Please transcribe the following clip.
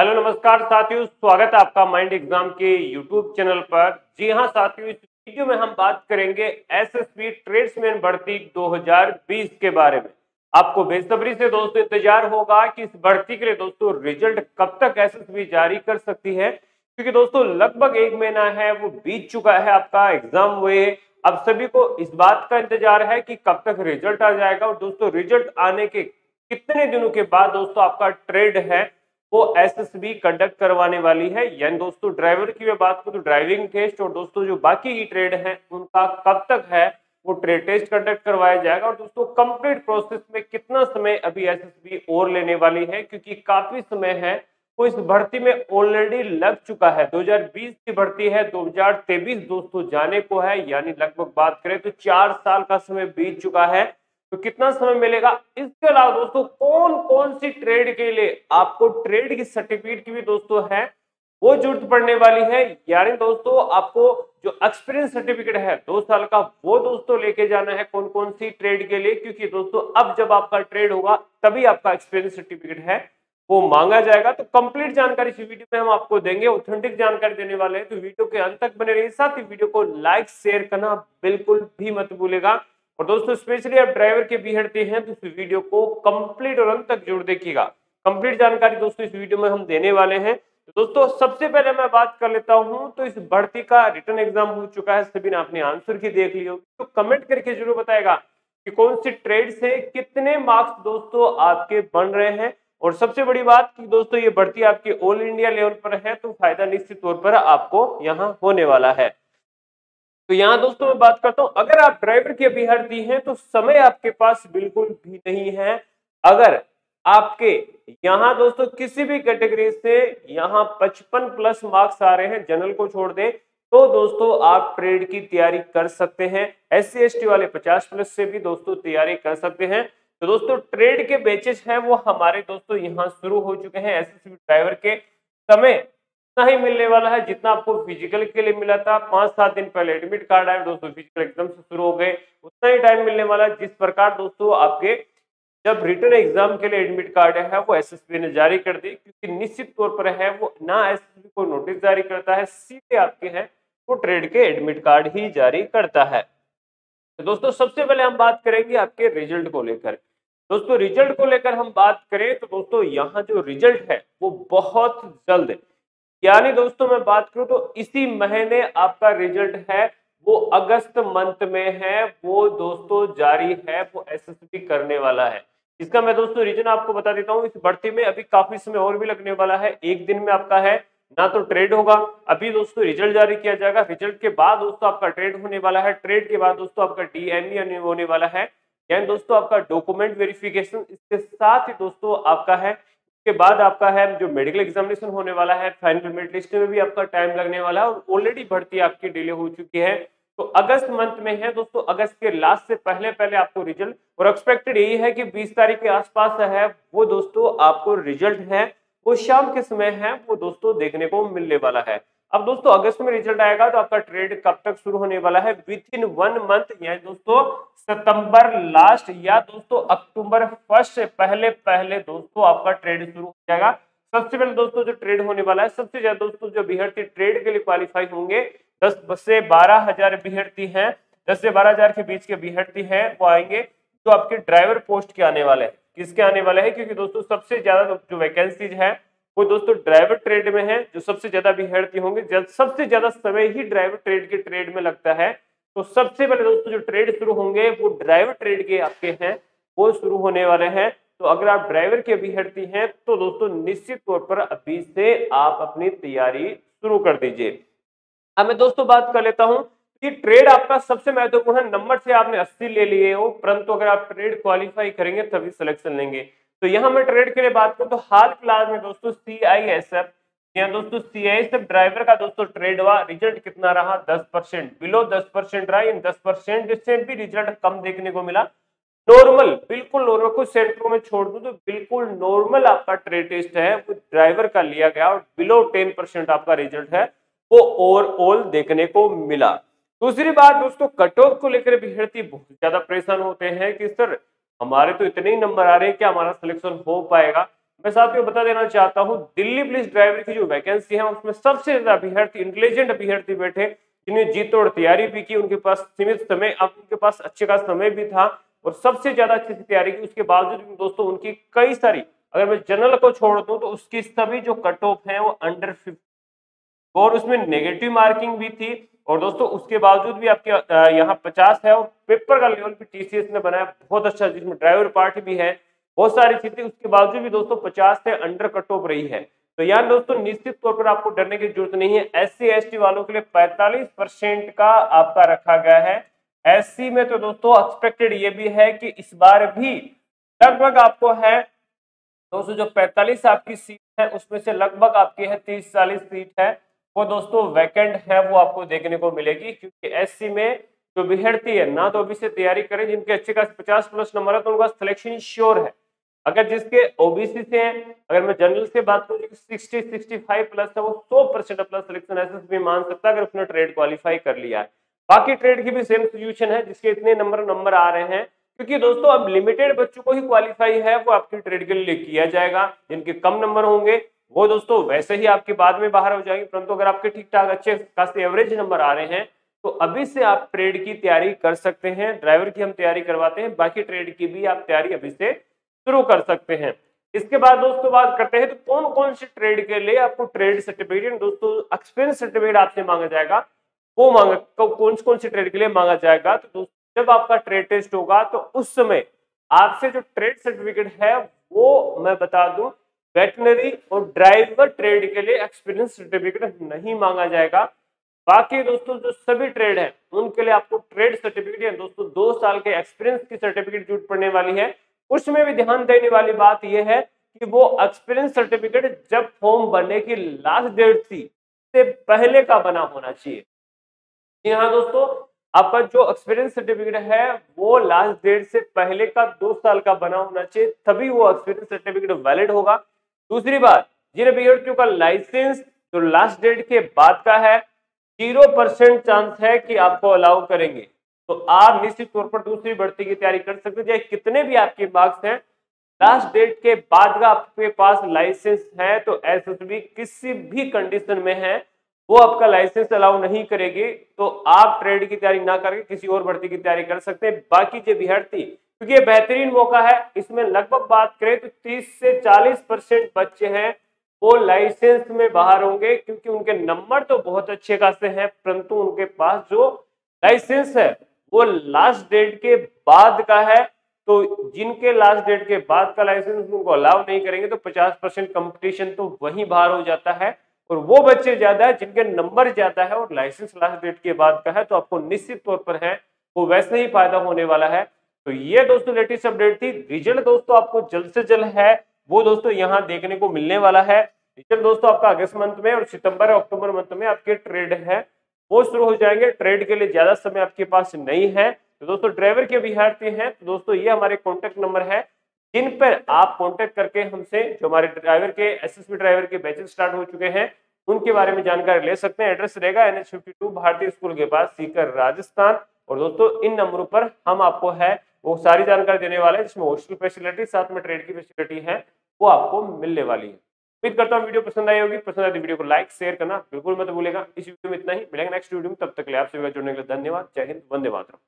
Hello नमस्कार साथियों, स्वागत है आपका माइंड एग्जाम के यूट्यूब चैनल पर। जी हां साथियों, इस वीडियो में हम बात करेंगे एसएसबी ट्रेड्समैन भर्ती 2020 के बारे में। आपको बेसब्री से दोस्तों इंतजार होगा कि इस भर्ती के लिए दोस्तों रिजल्ट कब तक एसएसबी जारी कर सकती है, क्योंकि दोस्तों लगभग एक महीना है वो बीत चुका है, आपका एग्जाम हुए। अब सभी को इस बात का इंतजार है कि कब तक रिजल्ट आ जाएगा और दोस्तों रिजल्ट आने के कितने दिनों के बाद दोस्तों आपका ट्रेड है वो एसएसबी कंडक्ट करवाने वाली है। यानी दोस्तों ड्राइवर की मैं बात करूँ तो ड्राइविंग टेस्ट और दोस्तों जो बाकी ही ट्रेड हैं उनका कब तक है वो ट्रेड टेस्ट कंडक्ट करवाया जाएगा और दोस्तों कंप्लीट प्रोसेस में कितना समय अभी एसएसबी और लेने वाली है, क्योंकि काफी समय है वो इस भर्ती में ऑलरेडी लग चुका है। 2020 की भर्ती है, 2023 दोस्तों जाने को है, यानी लगभग बात करें तो 4 साल का समय बीत चुका है। तो कितना समय मिलेगा, इसके अलावा दोस्तों कौन कौन सी ट्रेड के लिए आपको ट्रेड की सर्टिफिकेट की भी दोस्तों है वो जरूरत पड़ने वाली है। यानी दोस्तों आपको जो एक्सपीरियंस सर्टिफिकेट है 2 साल का वो दोस्तों लेके जाना है कौन कौन सी ट्रेड के लिए, क्योंकि दोस्तों अब जब आपका ट्रेड होगा तभी आपका एक्सपीरियंस सर्टिफिकेट है वो मांगा जाएगा। तो कंप्लीट जानकारी इस वीडियो में हम आपको देंगे, ऑथेंटिक जानकारी देने वाले हैं, तो वीडियो के अंत तक बने रहिए। साथ ही वीडियो को लाइक शेयर करना बिल्कुल भी मत भूलेगा और दोस्तों स्पेशली आप ड्राइवर के बिहड़ते हैं तो इस वीडियो को कंप्लीट और अंत तक जरूर देखिएगा। कंप्लीट जानकारी दोस्तों इस वीडियो में हम देने वाले हैं। तो दोस्तों सबसे पहले मैं बात कर लेता हूं तो इस भर्ती का रिटर्न एग्जाम हो चुका है, सभी ने आपने आंसर की देख ली होगी, तो कमेंट करके जरूर बताएगा कि कौन सी ट्रेड से कितने मार्क्स दोस्तों आपके बन रहे हैं। और सबसे बड़ी बात कि दोस्तों ये भर्ती आपके ऑल इंडिया लेवल पर है तो फायदा निश्चित तौर पर आपको यहाँ होने वाला है। तो यहाँ दोस्तों मैं बात करता हूँ, अगर आप ड्राइवर की अभ्यर्थी हैं तो समय आपके पास बिल्कुल भी नहीं है। अगर आपके यहाँ दोस्तों किसी भी कैटेगरी से यहाँ 55 प्लस मार्क्स आ रहे हैं, जनरल को छोड़ दें, तो दोस्तों आप ट्रेड की तैयारी कर सकते हैं। SC ST वाले 50 प्लस से भी दोस्तों तैयारी कर सकते हैं। तो दोस्तों ट्रेड के बैचेस हैं वो हमारे दोस्तों यहाँ शुरू हो चुके हैं। SSB ड्राइवर के समय ही मिलने वाला है जितना आपको फिजिकल के लिए मिला था 5-7 दिन पहले एडमिट कार्ड आए दोस्तों फिजिकल एग्जाम से शुरू हो गए, उतना ही टाइम मिलने वाला है जिस प्रकार दोस्तों आपके जब रिटर्न एग्जाम के लिए एडमिट कार्ड है वो एसएसबी ने जारी कर दी, क्योंकि निश्चित तौर पर है वो ना एसएसबी को नोटिस जारी करता है, सीधे आपके हैं वो ट्रेड के एडमिट कार्ड ही जारी करता है। तो दोस्तों सबसे पहले हम बात करेंगे आपके रिजल्ट को लेकर। दोस्तों रिजल्ट को लेकर हम बात करें तो दोस्तों यहाँ जो रिजल्ट है वो बहुत जल्द, यानी दोस्तों मैं बात करूं तो इसी महीने आपका रिजल्ट है वो अगस्त मंथ में है वो दोस्तों जारी है, वो एसएसबी करने वाला है। इसका मैं दोस्तों रीजन आपको बता देता हूं, इस भर्ती में अभी काफी समय और भी लगने वाला है। एक दिन में आपका है ना तो ट्रेड होगा, अभी दोस्तों रिजल्ट जारी किया जाएगा, रिजल्ट के बाद दोस्तों आपका ट्रेड होने वाला है, ट्रेड के बाद दोस्तों आपका DME होने वाला है, यानी दोस्तों आपका डॉक्यूमेंट वेरिफिकेशन, इसके साथ ही दोस्तों आपका है के बाद आपका है जो मेडिकल एग्जामिनेशन होने वाला है, फाइनल मेरिट लिस्ट में भी आपका टाइम लगने वाला है और ऑलरेडी भर्ती आपकी डिले हो चुकी है। तो अगस्त मंथ में है दोस्तों, अगस्त के लास्ट से पहले पहले आपको रिजल्ट, और एक्सपेक्टेड यही है कि 20 तारीख के आसपास है वो दोस्तों आपको रिजल्ट है वो शाम के समय है वो दोस्तों देखने को मिलने वाला है। अब दोस्तों अगस्त में रिजल्ट आएगा तो आपका ट्रेड कब तक शुरू होने वाला है, विद इन 1 मंथ, यानी दोस्तों सितंबर लास्ट या दोस्तों अक्टूबर 1 से पहले पहले दोस्तों आपका ट्रेड शुरू हो जाएगा। सबसे पहले दोस्तों जो ट्रेड होने वाला है, सबसे ज्यादा दोस्तों जो अभ्यर्थी ट्रेड के लिए क्वालिफाई होंगे 10 से 12 हजार अभ्यर्थी हैं, 10 से 12 हजार के बीच के अभ्यर्थी हैं वो आएंगे जो आपके ड्राइवर पोस्ट के आने वाले हैं, किसके आने वाले हैं, क्योंकि दोस्तों सबसे ज्यादा जो वैकेंसीज है वो दोस्तों ड्राइवर ट्रेड में है, जो सबसे ज्यादा अभ्यर्थी होंगे, सबसे ज्यादा समय ही ड्राइवर ट्रेड के ट्रेड में लगता है। तो सबसे पहले दोस्तों जो ट्रेड शुरू होंगे वो ड्राइवर ट्रेड के आपके हैं वो शुरू होने वाले हैं। तो अगर आप ड्राइवर के अभ्यर्थी हैं तो दोस्तों निश्चित तौर पर अभी से आप अपनी तैयारी शुरू कर दीजिए। अब मैं दोस्तों बात कर लेता हूं कि ट्रेड आपका सबसे महत्वपूर्ण है, नंबर से आपने 80 ले लिए हो, परंतु अगर आप ट्रेड क्वालिफाई करेंगे तभी सिलेक्शन लेंगे। तो यहाँ मैं ट्रेड के लिए बात करूँ तो हाल फिलहाल में दोस्तों CISF, यहाँ दोस्तों CISF ड्राइवर का दोस्तों ट्रेड हुआ, रिजल्ट कितना रहा 10%, बिलो 10% रहा, इन 10% से भी रिजल्ट कम देखने को मिला। नॉर्मल, बिल्कुल नॉर्मल, कुछ सेंटरों में छोड़ दूं तो बिल्कुल नॉर्मल आपका ट्रेड टेस्ट है वो ड्राइवर का लिया गया और बिलो 10% आपका रिजल्ट है वो ओवरऑल देखने को मिला। दूसरी बात दोस्तों कट ऑफ को लेकर अभ्यर्थी बहुत ज्यादा परेशान होते हैं कि सर हमारे तो इतने ही नंबर आ रहे हैं कि हमारा सिलेक्शन हो पाएगा। मैं साथियों बता देना चाहता हूँ दिल्ली पुलिस ड्राइवर की जो वैकेंसी है उसमें सबसे ज्यादा अभ्यर्थी इंटेलिजेंट अभ्यर्थी बैठे जिन्हें जी तोड़ तैयारी भी की, उनके पास सीमित समय, अब उनके पास अच्छे खास समय भी था और सबसे ज्यादा अच्छी से तैयारी की। उसके बावजूद दोस्तों उनकी कई सारी, अगर मैं जनरल को छोड़ दूं तो उसकी सभी जो कट ऑफ है वो अंडर 50 और उसमें नेगेटिव मार्किंग भी थी। और दोस्तों उसके बावजूद भी आपके यहाँ 50 है और पेपर का लेवल भी टीसीएस ने बनाया बहुत अच्छा, जिसमें ड्राइवर पार्ट भी है, बहुत सारी चीजें। उसके बावजूद भी दोस्तों 50 से अंडर कट ऑफ रही है। तो यहाँ दोस्तों निश्चित तौर पर आपको डरने की जरूरत नहीं है। SC ST वालों के लिए 45% का आपका रखा गया है। SC में तो दोस्तों एक्सपेक्टेड ये भी है कि इस बार भी लगभग आपको है दोस्तों जो 45 आपकी सीट है उसमें से लगभग आपकी है 30-40 सीट है वो दोस्तों वैकेंट है, वो आपको देखने को मिलेगी। क्योंकि SC में जो बिहड़ती है ना तो अभी से तैयारी करें, जिनके अच्छे खास 50+ नंबर है तो उनका सिलेक्शन श्योर है। अगर जिसके OBC से हैं, अगर मैं जनरल से बात करूँ 60-65+ है वो 100% अपना सिलेक्शन SSB मान सकता है अगर उसने ट्रेड क्वालिफाई कर लिया है। बाकी ट्रेड की भी सेम सिचुएशन है जिसके इतने नंबर आ रहे हैं, क्योंकि दोस्तों अब लिमिटेड बच्चों को ही क्वालिफाई है वो आपकी ट्रेड के लिए किया जाएगा। जिनके कम नंबर होंगे वो दोस्तों वैसे ही आपके बाद में बाहर हो जाएंगे, परंतु अगर आपके ठीक ठाक अच्छे खासे एवरेज नंबर आ रहे हैं तो अभी से आप ट्रेड की तैयारी कर सकते हैं। ड्राइवर की हम तैयारी करवाते हैं, बाकी ट्रेड की भी आप तैयारी अभी से शुरू कर सकते हैं। इसके बाद दोस्तों बात करते हैं तो कौन कौन से ट्रेड के लिए आपको ट्रेड सर्टिफिकेट दोस्तों एक्सपीरियंस सर्टिफिकेट आपसे मांगा जाएगा, वो मांगा कौन से ट्रेड के लिए मांगा जाएगा। तो दोस्तों जब आपका ट्रेड टेस्ट होगा तो उस समय आपसे जो ट्रेड सर्टिफिकेट है वो मैं बता दूं वेटनरी और ड्राइवर ट्रेड के लिए एक्सपीरियंस सर्टिफिकेट नहीं मांगा जाएगा। बाकी दोस्तों जो सभी ट्रेड हैं उनके लिए आपको ट्रेड सर्टिफिकेट है दोस्तों 2 साल के एक्सपीरियंस की सर्टिफिकेट जरूरत पड़ने वाली है। उसमें भी ध्यान देने वाली बात यह है कि वो एक्सपीरियंस सर्टिफिकेट जब फॉर्म भरने की लास्ट डेट थी से पहले का बना होना चाहिए। जी हाँ दोस्तों, आपका जो एक्सपीरियंस सर्टिफिकेट है वो लास्ट डेट से पहले का 2 साल का बना होना चाहिए, तभी वो एक्सपीरियंस सर्टिफिकेट वैलिड होगा। दूसरी बात, जिन अभ्यर्थियों का लाइसेंस जो लास्ट डेट के बाद का है 0% चांस है कि आपको अलाउ करेंगे, तो आप निश्चित तौर पर दूसरी भर्ती की तैयारी कर सकते हैं। चाहे कितने भी आपके मार्क्स हैं, लास्ट डेट के बाद का आपके पास लाइसेंस है तो SSB किसी भी कंडीशन में है वो आपका लाइसेंस अलाउ नहीं करेगी, तो आप ट्रेड की तैयारी ना करके किसी और भर्ती की तैयारी कर सकते हैं। बाकी जो अभ्यर्थी, क्योंकि ये बेहतरीन मौका है, इसमें लगभग बात करें तो 30 से 40% बच्चे हैं वो लाइसेंस में बाहर होंगे, क्योंकि उनके नंबर तो बहुत अच्छे खासे हैं परंतु उनके पास जो लाइसेंस है वो लास्ट डेट के बाद का है। तो जिनके लास्ट डेट के बाद का लाइसेंस उनको अलाउ नहीं करेंगे तो 50% कंपटीशन तो वहीं बाहर हो जाता है। और वो बच्चे ज्यादा है जिनके नंबर ज्यादा है और लाइसेंस लास्ट डेट के बाद का है, तो आपको निश्चित तौर पर है वो वैसे ही फायदा होने वाला है। तो ये दोस्तों लेटेस्ट अपडेट थी। रिजल्ट दोस्तों आपको जल्द से जल्द है वो दोस्तों यहाँ देखने को मिलने वाला है। रिजल्ट दोस्तों आपका अगस्त मंथ में और सितंबर अक्टूबर मंथ में आपके ट्रेड है वो शुरू हो जाएंगे। ट्रेड के लिए ज्यादा समय आपके पास नहीं है। तो दोस्तों ड्राइवर के अभ्यर्थी हैं तो दोस्तों ये हमारे कॉन्टेक्ट नंबर है जिन पर आप कॉन्टेक्ट करके हमसे जो हमारे ड्राइवर के SSB ड्राइवर के बैचेस स्टार्ट हो चुके हैं उनके बारे में जानकारी ले सकते हैं। एड्रेस रहेगा NH 52 भारतीय स्कूल के पास सीकर राजस्थान। और दोस्तों इन नंबरों पर हम आपको है वो सारी जानकारी देने वाले हैं जिसमें हॉस्टल फैसिलिटी साथ में ट्रेड की फैसिलिटी है वो आपको मिलने वाली है। उम्मीद करता हूँ वीडियो पसंद आई होगी। पसंद आए तो वीडियो को लाइक शेयर करना बिल्कुल मत भूलिएगा। इस वीडियो में इतना ही, मिलेंगे नेक्स्ट वीडियो में। तब तक के लिए आपसे जुड़ने के लिए धन्यवाद। जय हिंद, वंदे मातरम।